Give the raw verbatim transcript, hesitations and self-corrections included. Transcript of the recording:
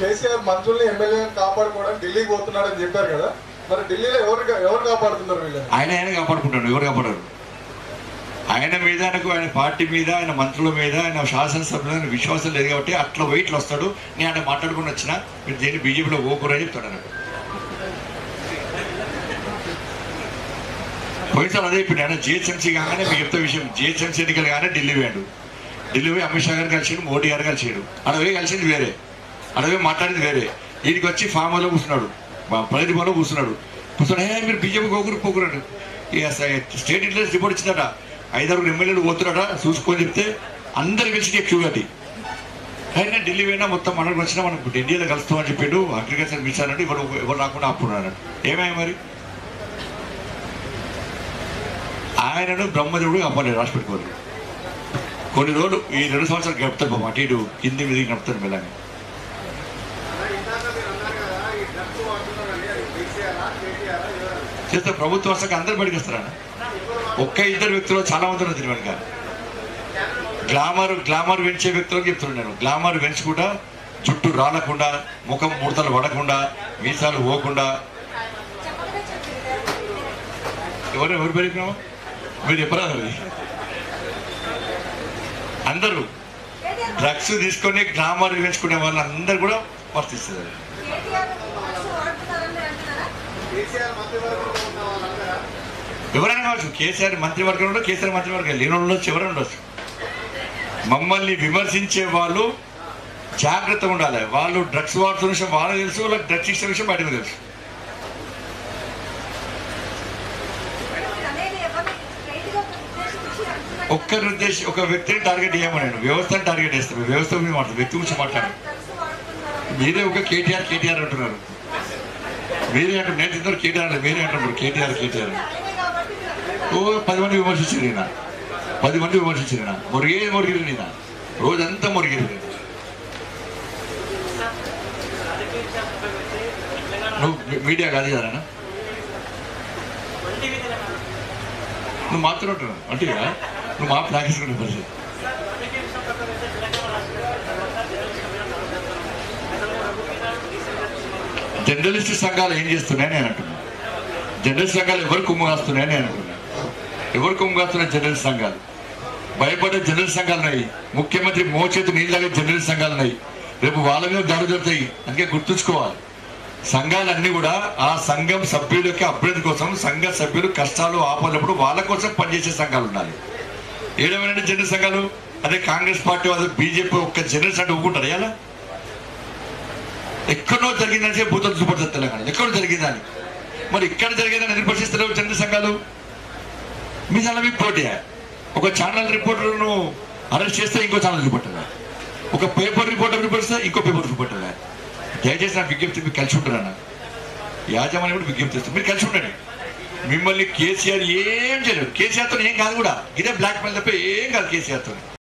కేసీఆర్ మంత్రుల్ని ఎమ్మెల్యేని కాపాడుకోవడానికి ఢిల్లీకి పోతున్నారని చెప్పారు కదా, మరి ఢిల్లీలో ఎవరు ఎవరు కాపాడుతున్నారు వీళ్ళని? ఆయన ఆయన కాపాడుకుంటాడు, ఎవరు కాపాడారు? ఆయన మీద, ఆయనకు ఆయన పార్టీ మీద, ఆయన మంత్రుల మీద, ఆయన శాసనసభ్యుల విశ్వాసం లేదు కాబట్టి అట్లా వెయిట్లు వస్తాడు. నేను ఆయన మాట్లాడుకుని వచ్చినా మీరు దేని బీజేపీలో ఓకూరని చెప్తాడు. అన్నట్టు పోయినసారి అదే ఇప్పుడు ఆయన జిహెచ్ఎంసీ కాగానే మీకు చెప్తా విషయం, జిహెచ్ఎంసీ ఎన్నికలు కానీ ఢిల్లీ వేయండు, ఢిల్లీ పోయి అమిత్ షా గారు కలిసాడు, మోడీ గారు కలిసాడు, అడవి కలిసింది వేరే, అడవి మాట్లాడింది వేరే. వీడికి వచ్చి ఫామ్ హౌస్లో కూర్చున్నాడు, ప్రగతిభవన్లో కూర్చున్నాడు, కూర్చున్నా మీరు బీజేపీ కోకూరు పోకూరండి, స్టేట్ ఇంటెలిజెన్స్ రిపోర్ట్ ఇచ్చిందట, ఐదారు ఎమ్మెల్యేలు పోతున్నాడా చూసుకొని చెప్తే అందరు కలిసి క్యూ కట్టి అయినా ఢిల్లీ పోయినా మొత్తం మనకు వచ్చినా మనం ఢిల్లీలో కలుస్తామని చెప్పాడు. అగ్రికల్చర్ మినిస్టర్ అంటే ఎవరు ఎవరు రాకుండా ఆపుకున్నాడు. ఏమయ్యా మరి ఆయనను బ్రహ్మదేవుడు అప్పలేదు రాసి పెట్టుకోరు. కొన్ని రోజులు ఈ రెండు సంవత్సరాలు గడుపుతారు బాబు, అటు ఇటు కింది మీద గడుపుతారు. వెళ్ళాను చేస్తే ప్రభుత్వ వస్తాక అందరు బయటకు వస్తారా? ఒక్క ఇద్దరు వ్యక్తులు చాలా మంది ఉన్నారు దీని వెనుక. గ్లామర్ గ్లామర్ పెంచే వ్యక్తులకు చెప్తున్నాను నేను, గ్లామర్ పెంచకుండా, జుట్టు రాలకుండా, ముఖం ముడతలు పడకుండా, మీసాలు పోకుండా. ఎవరు ఎవరు పెరిగినామో మీరు చెప్పరాదు. అందరూ డ్రగ్స్ తీసుకొని గ్లామర్ పెంచుకునే వాళ్ళందరూ కూడా వర్తిస్తుంది. ఎవరైనా కావచ్చు, కేసీఆర్ మంత్రివర్గం ఉండొచ్చు, కేసీఆర్ మంత్రివర్గం లేని ఉండొచ్చు, ఎవరైనా ఉండొచ్చు. మమ్మల్ని విమర్శించే వాళ్ళు జాగ్రత్తగా ఉండాలి. వాళ్ళు డ్రగ్స్ వాడుతున్న విషయం వాళ్ళకి తెలుసు, వాళ్ళకి డ్రగ్స్ ఇచ్చిన విషయం బయటకు తెలుసు. ఒక్కరి ఉద్దేశం ఒక వ్యక్తిని టార్గెట్ చేయమని నేను వ్యవస్థను టార్గెట్ చేస్తాను, వ్యవస్థ మాట్లాడు, వ్యక్తి గురించి మాట్లాడు. మీరే ఒక కేటీఆర్ కేటీఆర్ అంటున్నారు, మీరే అంటారు, నేను ఇద్దరు కేటీఆర్ మీరే అంటున్నారు కేటీఆర్ కేటీఆర్. ఓ పది మంది విమర్శించారు నేను, పది మంది విమర్శించారు నేను, మురిగే మురిగిరు నేను, రోజంతా మురిగిరు. నువ్వు మీడియా కాదు కదా, నువ్వు మాట్లాడుతున్నావు అంటే నువ్వు మా ప్రాక్టీస్ కూడా పరిస్థితి. జర్నలిస్ట్ సంఘాలు ఏం చేస్తున్నాయని నేను అంటున్నాను, జర్నలిస్ట్ సంఘాలు ఎవరు కుమ్ము కాస్తున్నాయని నేను అంటున్నాను. ఎవరు కుమ్ము కాస్తున్నాయి? జర్నలిస్ట్ సంఘాలు భయపడే జర్నలిస్ట్ సంఘాలు ఉన్నాయి. ముఖ్యమంత్రి మోచేతి నీళ్ళు తాగే జర్నలిస్ట్ సంఘాలు ఉన్నాయి. రేపు వాళ్ళ మీద దాడులు జరుగుతాయి. అందుకే గుర్తుంచుకోవాలి, సంఘాలన్నీ కూడా ఆ సంఘం సభ్యుల యొక్క అభ్యర్థి కోసం, సంఘ సభ్యులు కష్టాలు ఆపనప్పుడు వాళ్ళ కోసం పనిచేసే సంఘాలు ఉండాలి. ఏడేమైనా జనరల్ సంఘాలు అదే కాంగ్రెస్ పార్టీ వాళ్ళు బీజేపీ ఒక్క జనరల్స్ అంటే ఒప్పుకుంటారు. ఎలా ఎక్కడో జరిగిందని భూతలు చూపడతారు తెలంగాణ, ఎక్కడో జరిగిందని. మరి ఇక్కడ జరిగిందని ఎదురు పరిశీలిస్తారు జనరల్ సంఘాలు. మీ ఛానల్ రిపోర్ట్, ఒక ఛానల్ రిపోర్టర్ను అరెస్ట్ చేస్తే ఇంకో ఛానల్ చూపట్టదా, ఒక పేపర్ రిపోర్టర్ చూపిస్తే ఇంకో పేపర్ చూపట్టదా? దయచేసి నా విజ్ఞప్తి, మీరు కలిసి ఉంటారు అన్న యాజమాన్యం కూడా విజ్ఞప్తి చేస్తారు, మీరు కలిసి ఉండండి. మిమ్మల్ని కేసీఆర్ ఏం చేయలేదు, కేసీఆర్తో ఏం కాదు కూడా, ఇదే బ్లాక్ మెయిల్ తప్ప ఏం కాదు కేసీఆర్తో.